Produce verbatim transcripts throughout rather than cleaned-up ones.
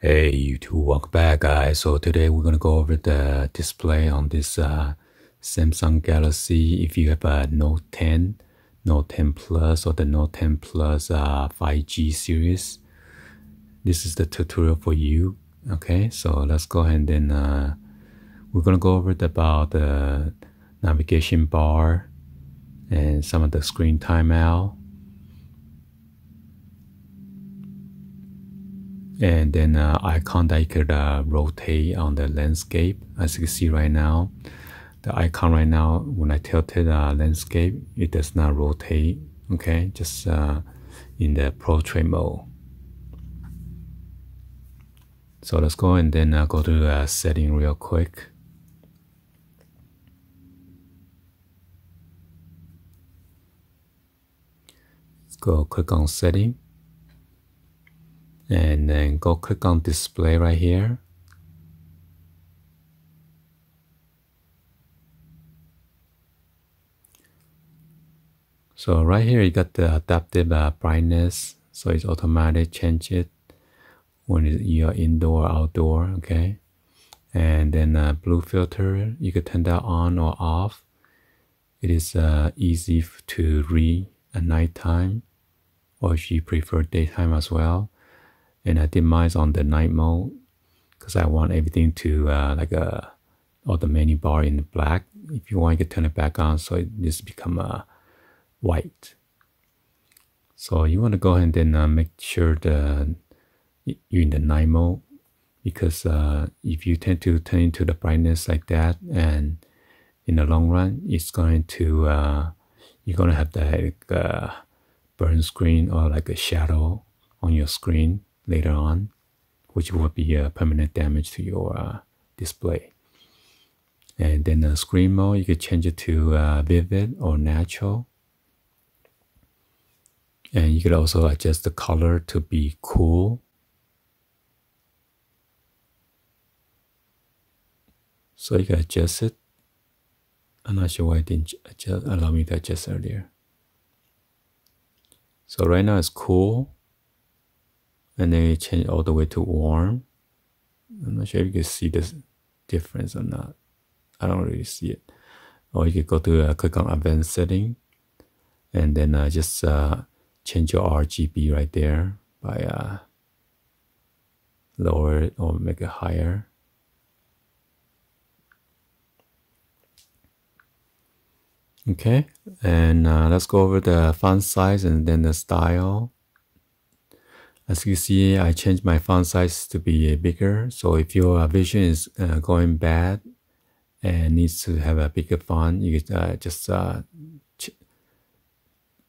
Hey YouTube, welcome back guys. So today we're going to go over the display on this uh, Samsung Galaxy. If you have a Note ten, Note ten Plus or the Note ten Plus uh, five G series, this is the tutorial for you. Okay, so let's go ahead and then uh, we're going to go over the, about the navigation bar and some of the screen timeout. And then uh, icon that you could uh, rotate on the landscape. As you can see right now, the icon right now, when I tilted the uh, landscape, it does not rotate, okay? Just uh, in the portrait mode. So let's go and then uh, go to the uh, setting real quick. Let's go click on setting. And then go click on display right here. So right here you got the adaptive uh, brightness, so it's automatic change it when you're indoor or outdoor, okay? And then uh, blue filter, you could turn that on or off. It is uh, easy to read at nighttime, or if you prefer daytime as well. And I did mine on the night mode because I want everything to uh, like a or the menu bar in the black. If you want, you can turn it back on so it just become uh, white. So you want to go ahead and then uh, make sure that you're in the night mode, because uh, if you tend to turn into the brightness like that, and in the long run, it's going to uh, you're gonna have that uh, burn screen or like a shadow on your screen later on, which will be a uh, permanent damage to your uh, display. And then the screen mode, you could change it to uh, vivid or natural. And you could also adjust the color to be cool. So you can adjust it. I'm not sure why it didn't adjust, allow me to adjust earlier. So right now it's cool. And then you change all the way to warm. I'm not sure if you can see this difference or not. I don't really see it. Or you can go to uh, click on advanced setting, and then uh, just uh, change your R G B right there by uh, lower it or make it higher. Okay, and uh, let's go over the font size and then the style. As you see, I changed my font size to be bigger. So if your vision is uh, going bad and needs to have a bigger font, you could uh, just uh,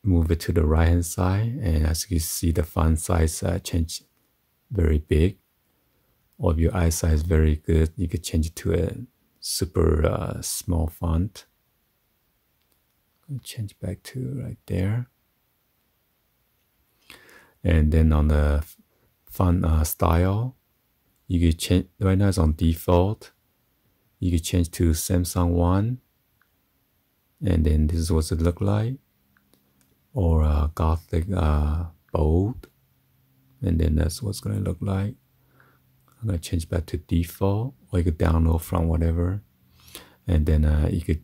move it to the right hand side. And as you see, the font size uh, changed very big. Or if your eyesight is very good, you could change it to a super uh, small font. I'll change back to right there. And then on the font uh, style, you could change. Right now it's on default. You could change to Samsung one, and then this is what it look like, or uh, Gothic uh, bold, and then that's what's gonna look like. I'm gonna change back to default, or you could download from whatever, and then uh, you could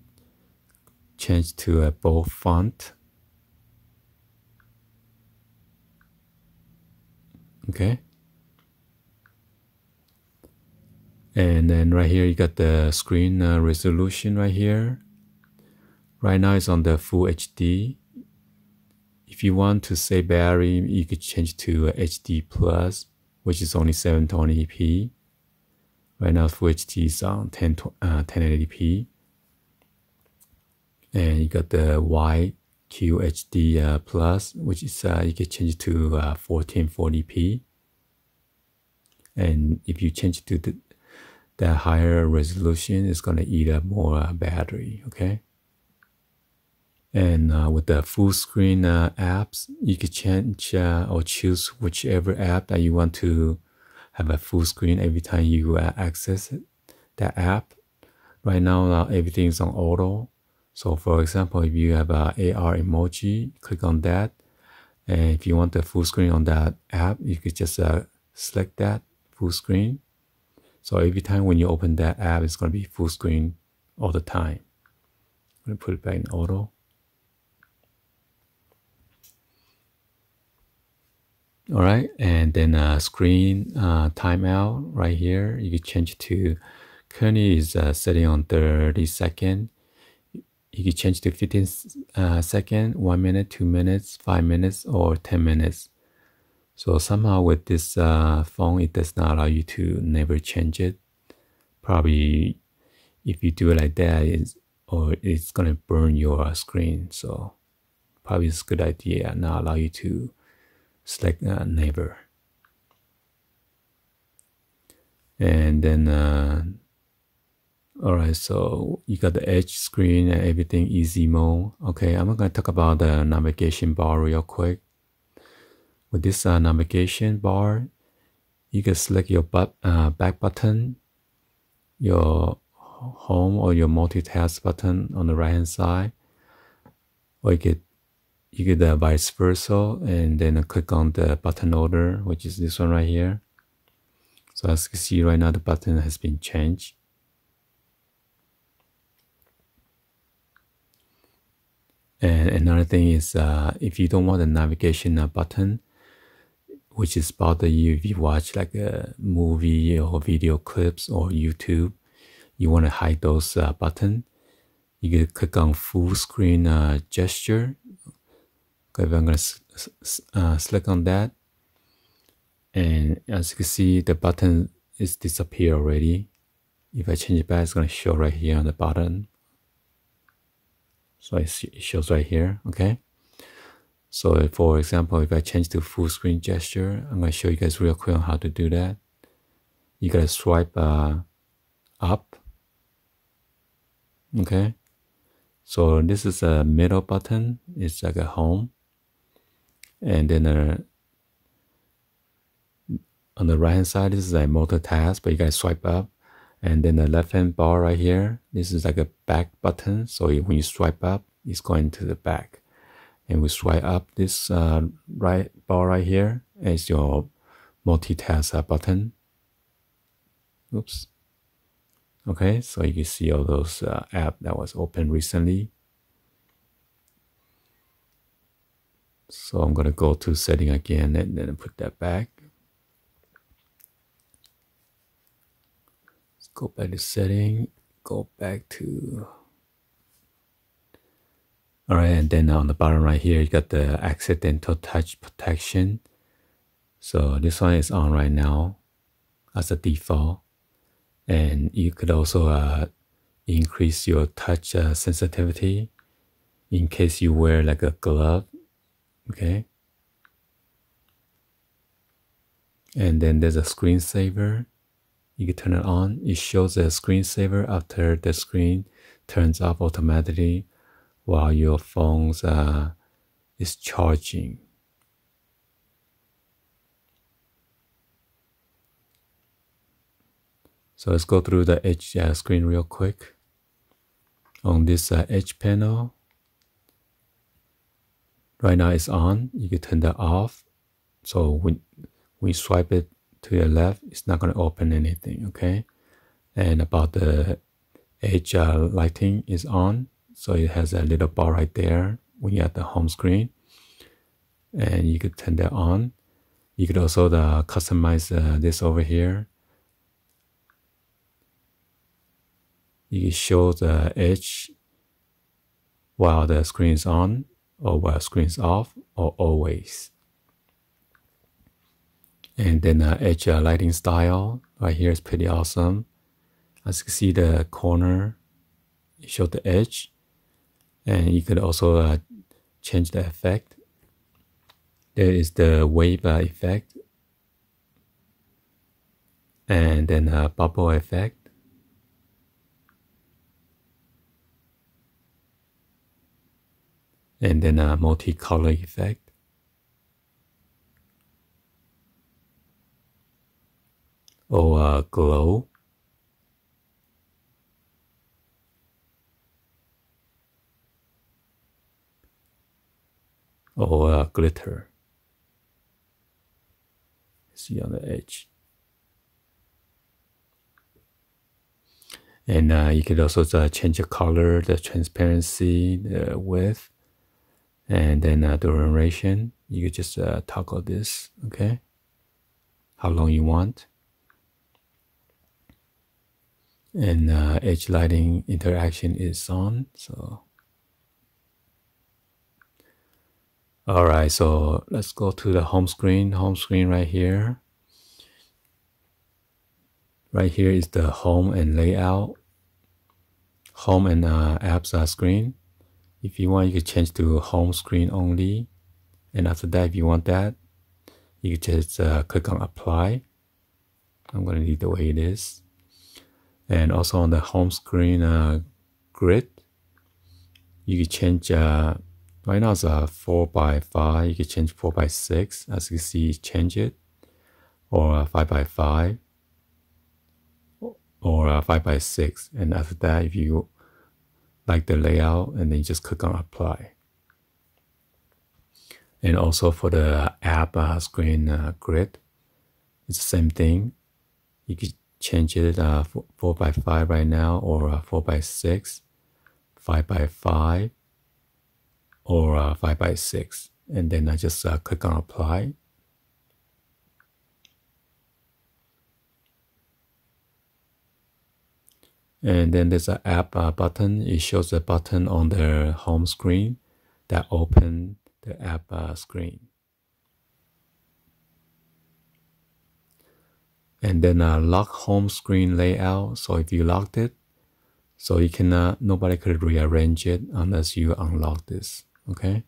change to a bold font. Okay, and then right here you got the screen uh, resolution right here. Right now it's on the full H D. If you want to say battery, you could change to uh, H D plus, which is only seven twenty p. Right now full H D is on ten eighty p. And you got the wide Q H D uh, plus, which is uh, you can change it to uh, fourteen forty p. And if you change it to the, the higher resolution, it's going to eat up more uh, battery, okay? And uh, with the full screen uh, apps, you can change uh, or choose whichever app that you want to have a full screen every time you uh, access it, that app. Right now, uh, everything is on auto. So for example, if you have a A R emoji, click on that. And if you want the full screen on that app, you could just uh, select that full screen. So every time when you open that app, it's going to be full screen all the time. I'm going to put it back in auto. All right, and then uh, screen uh, timeout right here. You can change to, currently is uh, setting on thirty seconds. You can change to fifteen seconds, one minute, two minutes, five minutes, or ten minutes. So somehow with this uh, phone, it does not allow you to never change it. Probably if you do it like that, it's, or it's going to burn your screen. So probably it's a good idea not allow you to select uh, never. And then, uh, all right, so you got the edge screen and everything, easy mode. Okay, I'm going to talk about the navigation bar real quick. With this uh, navigation bar, you can select your but, uh, back button, your home or your multitask button on the right hand side, or you get you get the vice versa, and then click on the button order, which is this one right here. So as you can see right now, the button has been changed. And another thing is, uh, if you don't want the navigation uh, button, which is bother you if you watch like a movie or video clips or YouTube, you want to hide those uh, button. You can click on full screen uh, gesture. Okay, I'm going to uh, select on that. And as you can see, the button is disappeared already. If I change it back, it's going to show right here on the bottom. So it shows right here, okay? So for example, if I change to full screen gesture, I'm going to show you guys real quick on how to do that. You got to swipe uh, up, okay? So this is a middle button, it's like a home. And then uh, on the right hand side, this is like multitask, but you guys swipe up. And then the left hand bar right here, this is like a back button. So when you swipe up, it's going to the back. And we swipe up this uh, right bar right here as your multitask button. Oops. Okay, so you can see all those uh, apps that was opened recently. So I'm gonna go to setting again and then put that back. Let's go back to setting, go back to, all right, and then on the bottom right here, you got the accidental touch protection. So this one is on right now as a default. And you could also uh, increase your touch uh, sensitivity in case you wear like a glove, okay? And then there's a screensaver. You can turn it on. It shows a screensaver after the screen turns off automatically while your phone's uh, is charging. So let's go through the edge uh, screen real quick. On this uh, edge panel, right now it's on. You can turn that off. So when we swipe it to your left, it's not going to open anything, okay? And about the edge uh, lighting is on. So it has a little bar right there when you're at the home screen. And you could turn that on. You could also uh, customize uh, this over here. You can show the edge while the screen is on, or while the screen is off, or always. And then the edge lighting style right here is pretty awesome. As you can see, the corner shows the edge, and you could also uh, change the effect. There is the wave uh, effect, and then a bubble effect. And then a multi-color effect. Or a glow. Or a glitter. See on the edge. And uh, you could also uh, change the color, the transparency, the width, and then uh, the duration. You could just uh, toggle this, okay? How long you want. And uh, edge lighting interaction is on, so. All right, so let's go to the home screen, home screen right here. Right here is the home and layout, home and uh, apps uh, screen. If you want, you could change to home screen only. And after that, if you want that, you could just uh, click on apply. I'm gonna leave the way it is. And also on the home screen uh, grid, you could change, uh, right now it's a four by five, you could change four by six, as you can see, change it, or uh, five by five. Or uh, five by six, and after that, if you like the layout, and then you just click on apply. And also for the app uh, screen uh, grid, it's the same thing. You could change it uh, four by five right now, or uh, four by six, five by five, or uh, five by six, and then I just uh, click on apply. And then there's an app uh, button. It shows the button on the home screen that opens the app uh, screen. And then uh, lock home screen layout. So if you locked it, so you cannot, nobody could rearrange it unless you unlock this, okay?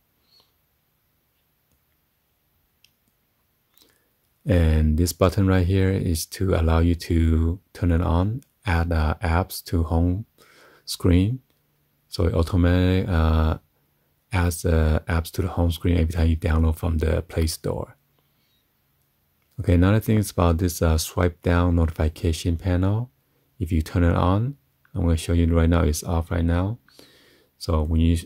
And this button right here is to allow you to turn it on. Add uh, apps to home screen, so it automatically uh, adds the uh, apps to the home screen every time you download from the Play Store. Okay, another thing is about this uh, swipe down notification panel. If you turn it on, I'm going to show you right now. It's off right now. So when you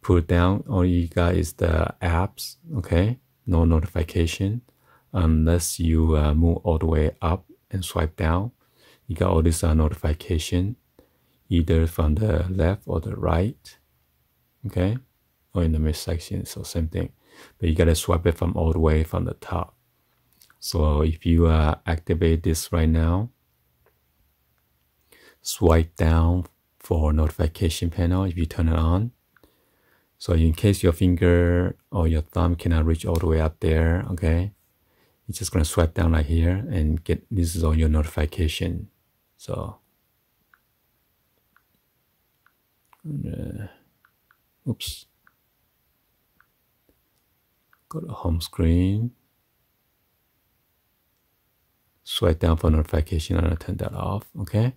pull it down, all you got is the apps. Okay, no notification unless you uh, move all the way up and swipe down. You got all this uh, notification either from the left or the right, okay, or in the mid section, so same thing, but you gotta swipe it from all the way from the top. So if you uh, activate this right now, swipe down for notification panel if you turn it on. So in case your finger or your thumb cannot reach all the way up there, okay, you're just gonna swipe down right here and get, this is all your notification. So, uh, oops. Go to home screen. Swipe down for notification, and I'll turn that off, okay?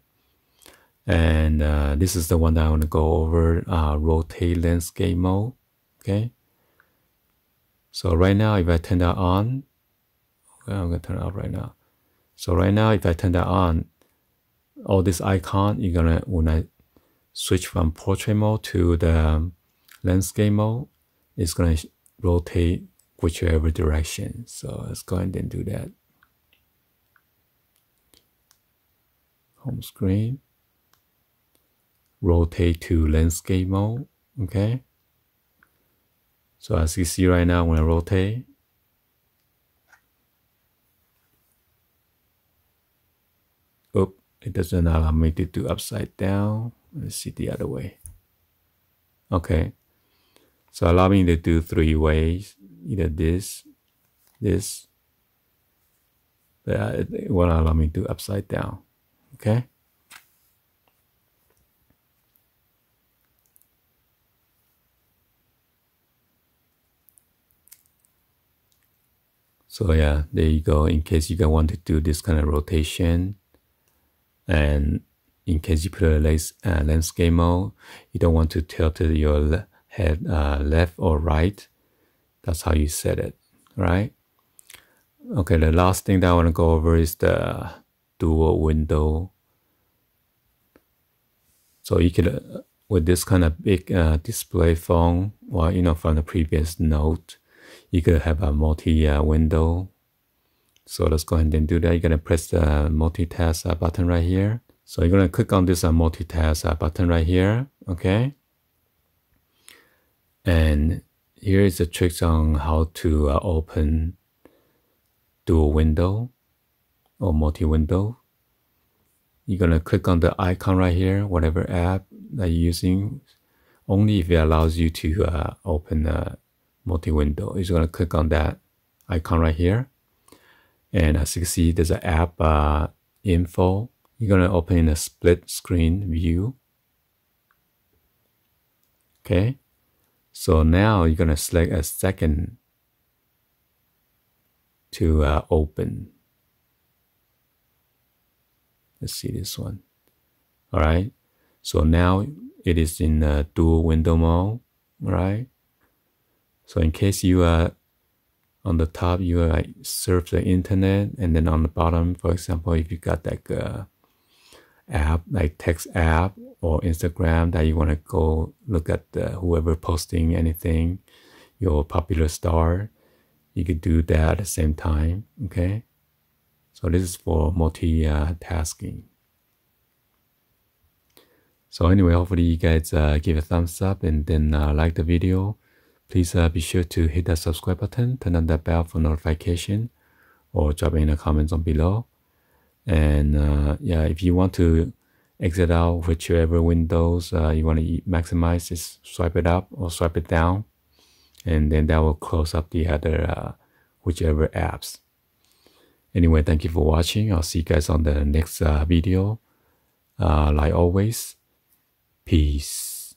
And uh, this is the one that I wanna go over, uh, rotate landscape mode, okay? So right now, if I turn that on, I'm gonna turn it off right now. So right now, if I turn that on, all this icon, you're gonna, when I switch from portrait mode to the landscape mode, it's gonna rotate whichever direction. So let's go ahead and do that. Home screen, rotate to landscape mode, okay? So as you see right now, when I rotate, oop, it doesn't allow me to do upside down. Let's see the other way. Okay, so allow me to do three ways, either this, this, but it won't allow me to do upside down, okay? So yeah, there you go, in case you guys want to do this kind of rotation. And in case you put a uh, landscape mode, you don't want to tilt your le head uh, left or right. That's how you set it, right? Okay, the last thing that I want to go over is the dual window. So you could, uh, with this kind of big uh, display phone, well, you know, from the previous Note, you could have a multi-window. Uh, So let's go ahead and do that. You're gonna press the multitask button right here. So you're going to click on this uh, multitask uh, button right here, okay? And here is the tricks on how to uh, open dual window or multi-window. You're going to click on the icon right here, whatever app that you're using, only if it allows you to uh, open a multi-window. You're going to click on that icon right here. And as you can see, there's an app uh, info. You're going to open in a split screen view. Okay. So now you're going to select a second to uh, open. Let's see this one. All right. So now it is in uh, dual window mode. All right. So in case you are uh, on the top, you uh, surf the internet, and then on the bottom, for example, if you got like a app, like text app or Instagram that you want to go look at the, whoever posting anything, your popular star, you could do that at the same time. Okay. So this is for multitasking. So anyway, hopefully you guys uh, give a thumbs up and then uh, like the video. Please uh, be sure to hit that subscribe button, turn on that bell for notification, or drop in the comments on below. And uh, yeah, if you want to exit out whichever windows uh, you want to maximize, just swipe it up or swipe it down. And then that will close up the other uh, whichever apps. Anyway, thank you for watching. I'll see you guys on the next uh, video. Uh, like always, peace.